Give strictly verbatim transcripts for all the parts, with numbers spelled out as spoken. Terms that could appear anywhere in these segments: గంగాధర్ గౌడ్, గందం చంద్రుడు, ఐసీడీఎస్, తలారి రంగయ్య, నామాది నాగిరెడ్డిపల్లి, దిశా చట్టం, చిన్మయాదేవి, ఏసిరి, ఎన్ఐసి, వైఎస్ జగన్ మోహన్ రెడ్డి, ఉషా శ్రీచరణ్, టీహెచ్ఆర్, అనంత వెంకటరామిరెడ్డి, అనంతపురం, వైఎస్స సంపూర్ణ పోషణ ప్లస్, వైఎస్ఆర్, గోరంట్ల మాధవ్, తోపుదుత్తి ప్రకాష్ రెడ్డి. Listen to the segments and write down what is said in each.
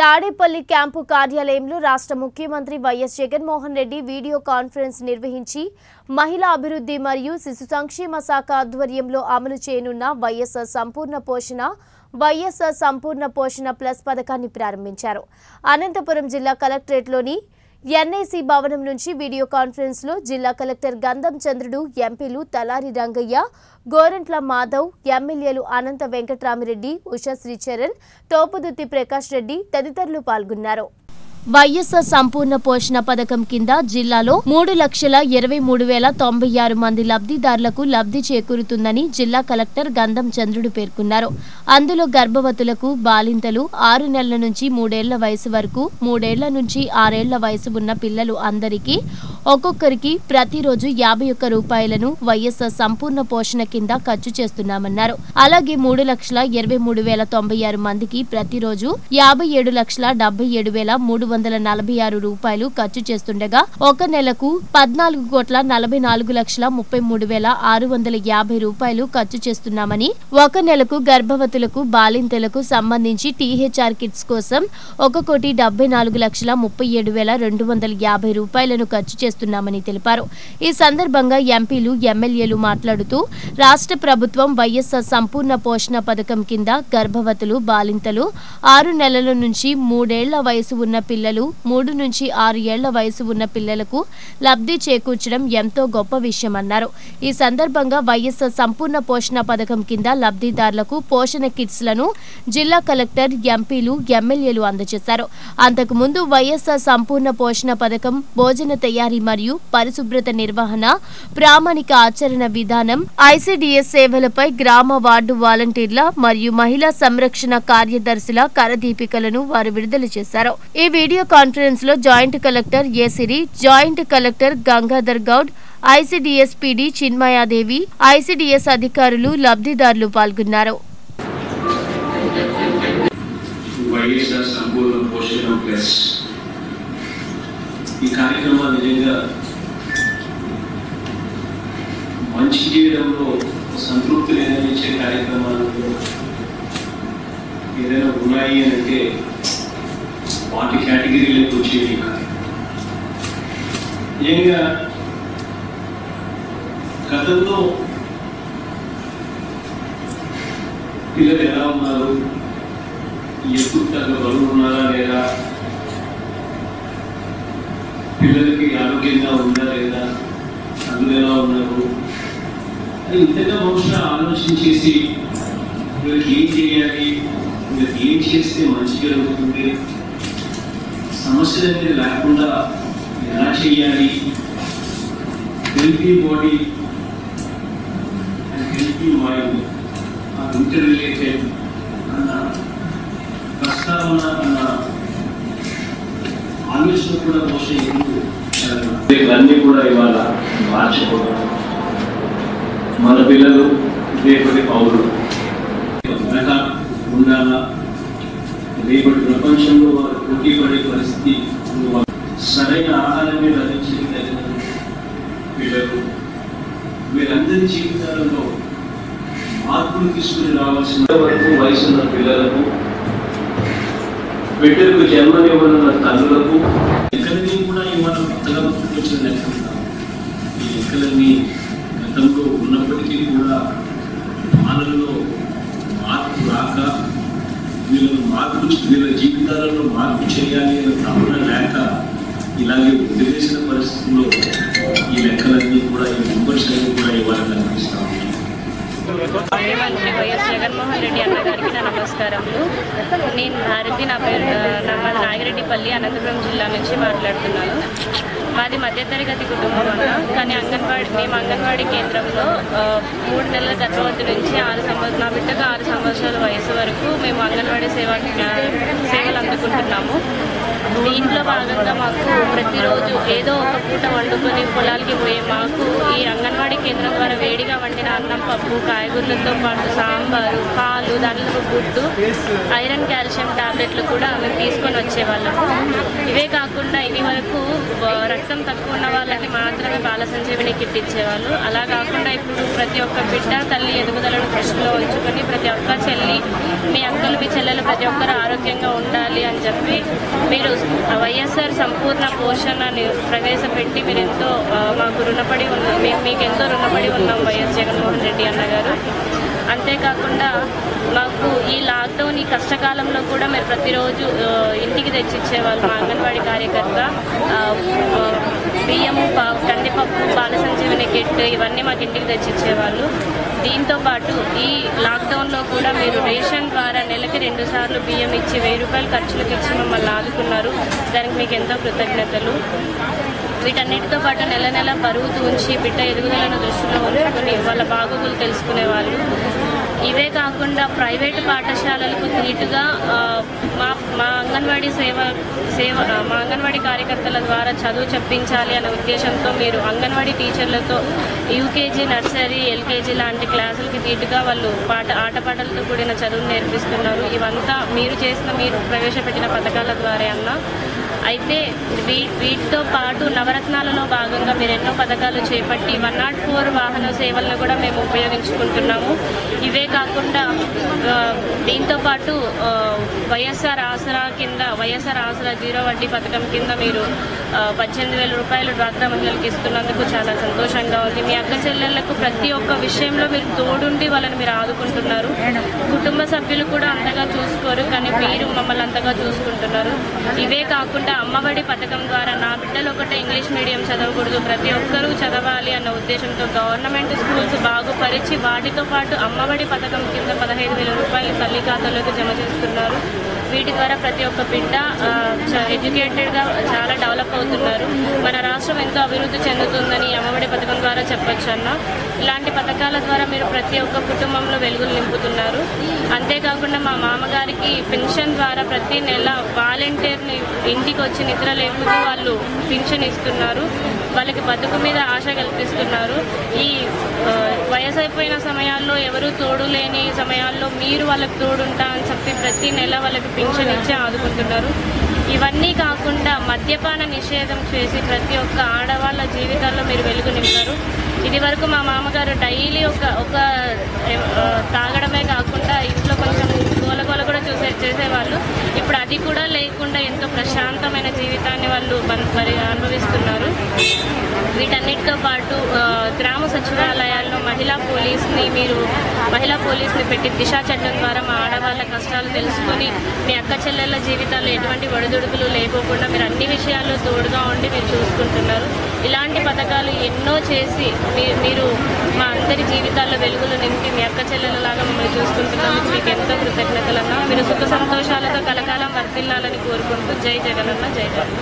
Tadepalli camp కార్యాలయంలో రాష్ట్ర ముఖ్యమంత్రి వైఎస్ జగన్ మోహన్ రెడ్డి video conference నిర్వహించి మహిళా అభివృద్ధి మరియు శిశు సంక్షేమ శాఖ ఆధ్వర్యంలో అమలు చేయనున్న వైఎస్స సంపూర్ణ పోషణ వైఎస్స సంపూర్ణ పోషణ ప్లస్ పథకాన్ని ప్రారంభించారు. అనంతపురం జిల్లా కలెక్టరేట్లోని ఎన్ఐసి భవనం నుంచి వీడియో కాన్ఫరెన్స్ లో జిల్లా కలెక్టర్ గందం చంద్రుడు, ఎంపీలు తలారి రంగయ్య, గోరంట్ల మాధవ్, ఎమ్మెల్యేలు అనంత వెంకటరామిరెడ్డి, ఉషా శ్రీచరణ్, తోపుదుత్తి ప్రకాష్ రెడ్డి తదితరులు పాల్గొన్నారు. వైఎస్ఆర్ సంపూర్ణ పోషణ పథకం కింద జిల్లాలో మూడు లక్షల ఇరవై మూడు వేల తొంభై ఆరు మంది లబ్ధిదారులకు లబ్ధి చేకూరుతుందని జిల్లా కలెక్టర్ గంధం చంద్రుడు పేర్కొన్నారు. అందులో గర్భవతులకు, బాలింతలు, ఆరు నెలల నుంచి మూడేళ్ల వయసు వరకు, మూడేళ్ల నుంచి ఆరేళ్ల వయసు ఉన్న పిల్లలు అందరికీ ఒక్కొక్కరికి ప్రతిరోజు యాభై ఒక్క రూపాయలను వైఎస్ఆర్ సంపూర్ణ పోషణ కింద ఖర్చు చేస్తున్నామన్నారు. అలాగే మూడు లక్షల ఇరవై మూడు వేల తొంభై ఆరు మందికి ప్రతిరోజు యాభై ఏడు లక్షల డెబ్బై ఏడు వేల మూడు వందల నలభై ఆరు రూపాయలు ఖర్చు చేస్తుండగా ఒక నెలకు పద్నాలుగు కోట్ల నలభై నాలుగు లక్షల ముప్పై మూడు వేల ఆరు వందల యాభై రూపాయలు ఖర్చు చేస్తున్నామని, ఒక నెలకు గర్భవతులకు, బాలింతలకు సంబంధించి టీహెచ్ఆర్ కిట్స్ కోసం ఒక కోటి డెబ్బై నాలుగు లక్షల ముప్పై ఏడు వేల రెండు వందల యాభై రూపాయలను ఖర్చు చేస్తున్నామని తెలిపారు. ఈ సందర్భంగా ఎంపీలు, ఎమ్మెల్యేలు మాట్లాడుతూ రాష్ట్ర ప్రభుత్వం వైఎస్ఆర్ సంపూర్ణ పోషణ పథకం కింద గర్భవతులు, బాలింతలు, ఆరు నెలల నుంచి మూడేళ్ల వయసు ఉన్న పిల్లలు మూడు నుంచి ఆరు ఏళ్ల వయసు ఉన్న పిల్లలకు లబ్ధి చేకూర్చడం ఎంతో గొప్ప విషయమన్నారు. ఈ సందర్భంగా వైఎస్ఆర్ సంపూర్ణ పోషణ పథకం కింద లబ్ధిదారులకు పోషణ కిట్స్లను జిల్లా కలెక్టర్, ఎంపీలు, ఎమ్మెల్యేలు అందజేశారు. అంతకుముందు వైఎస్ఆర్ సంపూర్ణ పోషణ పథకం భోజన తయారీ మరియు పరిశుభ్రత నిర్వహణ, ప్రామాణిక ఆచరణ విధానం, ఐసీడీఎస్ సేవలపై గ్రామ వార్డు వాలంటీర్ల మరియు మహిళా సంరక్షణ కార్యదర్శుల కరదీపికలను వారు విడుదల చేశారు. ఈ వీడియో కాన్ఫరెన్స్ లో జాయింట్ కలెక్టర్ ఏసిరి, joint collector గంగాధర్ గౌడ్, ఐసీడీఎస్ PD చిన్మయాదేవి, ఐసీడీఎస్ అధికారులు, లబ్ధిదారులు పాల్గొన్నారు. వైఎస్ఆర్ సంపూర్ణ పోషణ ప్లస్ ఈ కార్యక్రమం నిజంగా మంచి చేయడంలో సంతృప్తి లేదని ఇచ్చే కార్యక్రమాలలో ఏదైనా ఉన్నాయి అంటే వాటి కేటగిరీలకు వచ్చేవి కాదు. నిజంగా గతంలో పిల్లలు ఎలా ఉన్నారు, ఎప్పుడు తగ్గ బరువు ఉన్నారా లేదా, పిల్లలకి ఆరోగ్యంగా ఉందా లేదా, అందులో ఎలా ఉన్నారు అని ఇంతగా బహుశా ఆలోచించేసి వీళ్ళకి ఏం చేయాలి, వీళ్ళకి ఏం చేస్తే మంచి జరుగుతుంది, సమస్యలు అనేది లేకుండా ఎలా చేయాలి, healthy body and healthy mind inter related అన్న ప్రస్తావన అన్న ఆలోచన కూడా బహుశా ఇవన్నీ కూడా ఇవాళ మార్చకూడదు. మన పిల్లలు రేపటి పౌరులు ఉండాలా, రేపటి ప్రపంచంలో వారు పోటీ పడే పరిస్థితి, సరైన ఆహారమే లభించిన తల్లిదండ్రులు, పిల్లలు, వీరందరి జీవితాలలో మార్పులు తీసుకుని రావాల్సిన వరకు వయసున్న పిల్లలకు, బిడ్డలకు జన్మనివ్వనున్న తల్లులకు, ఎక్కడిని కూడా ఇవాళ కొత్తగా గుర్తుకొచ్చినట్లున్నాం. ఈ ఎక్కలన్నీ గతంలో ఉన్నప్పటికీ కూడా పాలనలో మార్పు రాక, వీళ్ళను మార్పు వీళ్ళ జీవితాలలో మార్పు చేయాలి అనే తపన లేక ఇలాగే వదిలేసిన పరిస్థితుల్లో ఈ లెక్కలన్నీ కూడా, ఈ మెంబర్స్ అన్ని కూడా ఇవాళ కనిపిస్తా ఉన్నాయి. ముఖ్యమంత్రి వైఎస్ జగన్మోహన్ రెడ్డి అన్న గారికి నా నమస్కారములు. నేను భారతి, నా పేరు నామాది నాగిరెడ్డిపల్లి, అనంతపురం జిల్లా నుంచి మాట్లాడుతున్నాను. మాది మధ్యతరగతి కుటుంబం అన్న, కానీ అంగన్వాడీ మేము అంగన్వాడీ కేంద్రంలో మూడు నెలల గర్భవతి నుంచి ఆరు సంవత్సరం నా బిడ్డకు ఆరు సంవత్సరాల వయసు వరకు మేము అంగన్వాడీ సేవ సేవలు అందుకుంటున్నాము. దీంట్లో భాగంగా మాకు ప్రతిరోజు ఏదో ఒక పూట వండుకొని పొలాలకి పోయే మాకు ఈ అంగన్వాడీ కేంద్రం ద్వారా వేడిగా వండిన అన్నం, పప్పు, కాయగూరలతో పాటు సాంబారు, పాలు, దాంట్లో గుడ్డు, ఐరన్, కాల్షియం టాబ్లెట్లు కూడా మేము తీసుకొని వచ్చేవాళ్ళము. ఇవే కాకుండా ఇది వరకు రక్తం తక్కువ ఉన్న వాళ్ళకి మాత్రమే బాల సంజీవిని కిట్ ఇచ్చేవాళ్ళు. అలా కాకుండా ఇప్పుడు ప్రతి ఒక్క బిడ్డ తల్లి ఎదుగుదలను దృష్టిలో ఉంచుకొని ప్రతి ఒక్క చెల్లి, మీ అంకులు, మీ చెల్లెలు ప్రతి ఒక్కరు ఆరోగ్యంగా ఉండాలి అని చెప్పి మీరు వైఎస్ఆర్ సంపూర్ణ పోషణని ప్రవేశపెట్టి మీరు ఎంతో మాకు రుణపడి ఉన్నాం. మేము మీకు ఎంతో రుణపడి ఉన్నాం వైఎస్ జగన్మోహన్ రెడ్డి అన్నగారు. అంతేకాకుండా మాకు ఈ లాక్డౌన్ ఈ కష్టకాలంలో కూడా మీరు ప్రతిరోజు ఇంటికి తెచ్చిచ్చేవాళ్ళు మా అంగన్వాడీ కార్యకర్త. బియ్యము, కందిపప్పు, బాల సంజీవిని కిట్ ఇవన్నీ మాకు ఇంటికి తెచ్చిచ్చేవాళ్ళు. దీంతోపాటు ఈ లాక్డౌన్లో కూడా మీరు రేషన్ ద్వారా నెలకి రెండు సార్లు బియ్యం ఇచ్చి వెయ్యి రూపాయలు ఖర్చులకు ఇచ్చి మమ్మల్ని ఆదుకున్నారు. దానికి మీకు ఎంతో కృతజ్ఞతలు. వీటన్నిటితో పాటు నెల నెల బరువు తూంచి బిడ్డ ఎదుగుదలను దృష్టిలో ఉంచుకొని వాళ్ళ బాగోగులు తెలుసుకునేవాళ్ళు. ఇవే కాకుండా ప్రైవేటు పాఠశాలలకు నీటుగా మా మా అంగన్వాడీ సేవ సేవ మా అంగన్వాడీ కార్యకర్తల ద్వారా చదువు చెప్పించాలి అనే ఉద్దేశంతో మీరు అంగన్వాడీ టీచర్లతో యూకేజీ, నర్సరీ, ఎల్కేజీ లాంటి క్లాసులకి నీటుగా వాళ్ళు పాట ఆటపాటలతో కూడిన చదువును నేర్పిస్తున్నారు. ఇవంతా మీరు చేసిన మీరు ప్రవేశపెట్టిన పథకాల ద్వారా అన్న. అయితే వీ వీటితో పాటు నవరత్నాలలో భాగంగా మీరు ఎన్నో పథకాలు చేపట్టి వన్ నాట్ ఫోర్ వాహన సేవలను కూడా మేము ఉపయోగించుకుంటున్నాము. ఇవే కాకుండా దీంతోపాటు వైఎస్ఆర్ ఆసరా కింద వైఎస్ఆర్ ఆసరా జీరో వడ్డీ పథకం కింద మీరు పద్దెనిమిది వేల రూపాయలు డ్వాక్రా మహిళలకు ఇస్తున్నందుకు చాలా సంతోషంగా ఉంది. మీ అక్క చెల్లెళ్లకు ప్రతి ఒక్క విషయంలో మీరు తోడుండి వాళ్ళని మీరు ఆదుకుంటున్నారు. కుటుంబ సభ్యులు కూడా అంతగా చూసుకోరు, కానీ మీరు మమ్మల్ని అంతగా చూసుకుంటున్నారు. ఇవే కాకుండా అమ్మఒడి పథకం ద్వారా నా బిడ్డలు ఒకటే ఇంగ్లీష్ మీడియం చదవకూడదు, ప్రతి ఒక్కరూ చదవాలి అన్న ఉద్దేశంతో గవర్నమెంట్ స్కూల్స్ బాగుపరిచి వాటితో పాటు అమ్మఒడి పథకం కింద పదహైదు వేల రూపాయలు తల్లి ఖాతాలోకి జమ చేస్తున్నారు. వీటి ద్వారా ప్రతి ఒక్క బిడ్డ ఎడ్యుకేటెడ్గా చాలా డెవలప్ అవుతున్నారు. మన రాష్ట్రం ఎంతో అభివృద్ధి చెందుతుందని అమ్మఒడి పథకం ద్వారా చెప్పొచ్చు అన్న. ఇలాంటి పథకాల ద్వారా మీరు ప్రతి ఒక్క కుటుంబంలో వెలుగులు నింపుతున్నారు. అంతేకాకుండా మా మామగారికి పెన్షన్ ద్వారా ప్రతి నెల వాలంటీర్ని ఇంటికి వచ్చి నిద్ర లేకుండా వాళ్ళు పెన్షన్ ఇస్తున్నారు. వాళ్ళకి బతుకు మీద ఆశ కల్పిస్తున్నారు. ఈ వయసు అయిపోయిన సమయాల్లో ఎవరు తోడు లేని సమయాల్లో మీరు వాళ్ళకి తోడుంటా అని చెప్పి ప్రతి నెల వాళ్ళకి పెన్షన్ ఇచ్చి ఆదుకుంటున్నారు. ఇవన్నీ కాకుండా మద్యపాన నిషేధం చేసి ప్రతి ఒక్క ఆడవాళ్ళ జీవితాల్లో మీరు వెలుగు నింపారు. ఇది వరకు మా మామగారు డైలీ ఒక ఒక తాగడమే కాకుండా ఇంట్లో కొంచెం గోలగోల కూడా చూసే చేసేవాళ్ళు. ఇప్పుడు అది కూడా లేకుండా ఎంతో ప్రశాంతమైన జీవితాన్ని వాళ్ళు మరి అనుభవిస్తున్నారు. వీటన్నిటితో పాటు గ్రామ సచివాలయాల్లో మహిళా పోలీస్ని మీరు మహిళా పోలీస్ని పెట్టి దిశా చట్టం ద్వారా మా ఆడవాళ్ళ కష్టాలు తెలుసుకొని మీ అక్క చెల్లెళ్ళ జీవితాల్లో ఎటువంటి ఒడిదుడుకులు లేకోకుండా మీరు అన్ని విషయాల్లో తోడుగా ఉండి మీరు చూసుకుంటున్నారు. ఇలాంటి పథకాలు ఎన్నో చేసి మీరు మా అందరి జీవితాల్లో వెలుగులు నింపి మీ అక్క చెల్లెళ్ళలాగా మమ్మల్ని చూసుకుంటున్నందుకు మీకు ఎంతో కృతజ్ఞతలన్నా. మీరు సుఖ సంతోషాలతో కలకాలం వర్తిల్లాలని కోరుకుంటూ జై జగనన్న, జై జగన్.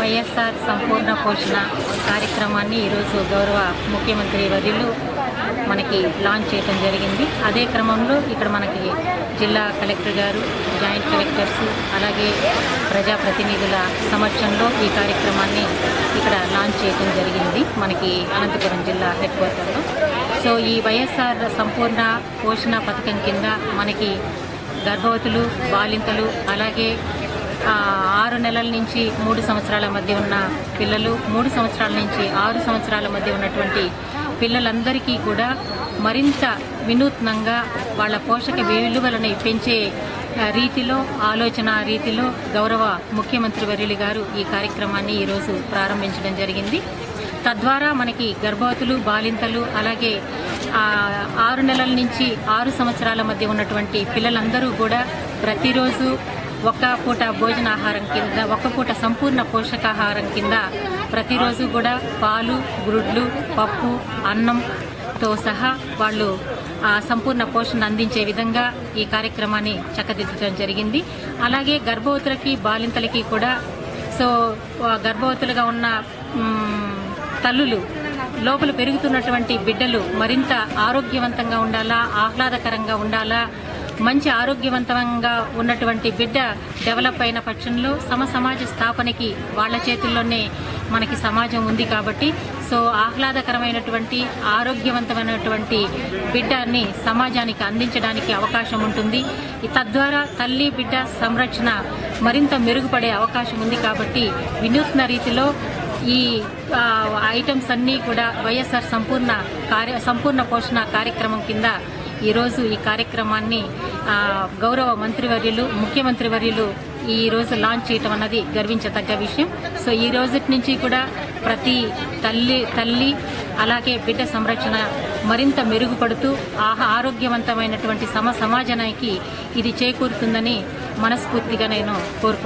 వైఎస్ఆర్ సంపూర్ణ పోషణ కార్యక్రమాన్ని ఈరోజు గౌరవ ముఖ్యమంత్రి వర్యులు మనకి లాంచ్ చేయడం జరిగింది. అదే క్రమంలో ఇక్కడ మనకి జిల్లా కలెక్టర్ గారు, జాయింట్ కలెక్టర్స్, అలాగే ప్రజాప్రతినిధుల సమక్షంలో ఈ కార్యక్రమాన్ని ఇక్కడ లాంచ్ చేయడం జరిగింది మనకి అనంతపురం జిల్లా హెడ్ క్వార్టర్లో. సో ఈ వైఎస్ఆర్ సంపూర్ణ పోషణ పథకం కింద మనకి గర్భవతులు, బాలింతలు, అలాగే ఆరు నెలల నుంచి మూడు సంవత్సరాల మధ్య ఉన్న పిల్లలు, మూడు సంవత్సరాల నుంచి ఆరు సంవత్సరాల మధ్య ఉన్నటువంటి పిల్లలందరికీ కూడా మరింత వినూత్నంగా వాళ్ళ పోషక విలువలను పెంచే రీతిలో, ఆలోచన రీతిలో గౌరవ ముఖ్యమంత్రి వర్యులు గారు ఈ కార్యక్రమాన్ని ఈరోజు ప్రారంభించడం జరిగింది. తద్వారా మనకి గర్భవతులు, బాలింతలు, అలాగే ఆరు నెలల నుంచి ఆరు సంవత్సరాల మధ్య ఉన్నటువంటి పిల్లలందరూ కూడా ప్రతిరోజు ఒక్క పూట భోజనాహారం కింద, ఒక్క పూట సంపూర్ణ పోషకాహారం కింద ప్రతిరోజు కూడా పాలు, గుడ్లు, పప్పు, అన్నంతో సహా వాళ్ళు సంపూర్ణ పోషణ అందించే విధంగా ఈ కార్యక్రమాన్ని చక్కదిద్దడం జరిగింది. అలాగే గర్భవతులకి, బాలింతలకి కూడా, సో గర్భవతులుగా ఉన్న తల్లులు లోపల పెరుగుతున్నటువంటి బిడ్డలు మరింత ఆరోగ్యవంతంగా ఉండాలా, ఆహ్లాదకరంగా ఉండాలా, మంచి ఆరోగ్యవంతంగా ఉన్నటువంటి బిడ్డ డెవలప్ అయిన పక్షంలో సమ సమాజ స్థాపనకి వాళ్ళ చేతుల్లోనే మనకి సమాజం ఉంది కాబట్టి, సో ఆహ్లాదకరమైనటువంటి ఆరోగ్యవంతమైనటువంటి బిడ్డని సమాజానికి అందించడానికి అవకాశం ఉంటుంది. తద్వారా తల్లి బిడ్డ సంరక్షణ మరింత మెరుగుపడే అవకాశం ఉంది కాబట్టి వినూత్న రీతిలో ఈ ఐటమ్స్ అన్నీ కూడా వైఎస్ఆర్ సంపూర్ణ కార్య సంపూర్ణ పోషణ కార్యక్రమం కింద ఈరోజు ఈ కార్యక్రమాన్ని గౌరవ మంత్రివర్యులు ముఖ్యమంత్రి వర్యులు ఈ రోజు లాంచ్ చేయటం అన్నది గర్వించదగ్గ విషయం. సో ఈ రోజు నుంచి కూడా ప్రతి తల్లి తల్లి అలాగే బిడ్డ సంరక్షణ మరింత మెరుగుపడుతూ ఆహా ఆరోగ్యవంతమైనటువంటి సమ సమాజానికి ఇది చేకూరుతుందని మనస్ఫూర్తిగా నేను కోరుకుంటున్నాను.